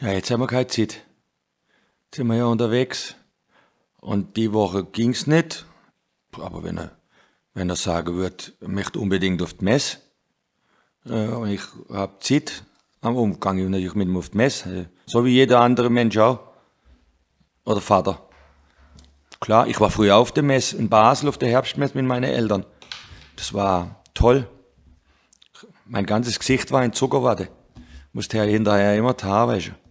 Ja, jetzt haben wir keine Zeit. Jetzt sind wir ja unterwegs. Und die Woche ging's nicht. Aber wenn er sagen wird, er möchte unbedingt auf die Messe. Und ich habe Zeit am Umgang, ich natürlich mit ihm auf die Messe. So wie jeder andere Mensch auch. Oder Vater. Klar, ich war früher auf der Messe in Basel, auf der Herbstmesse mit meinen Eltern. Das war toll. Mein ganzes Gesicht war in Zuckerwatte. Musste ja hinterher immer die Haare waschen.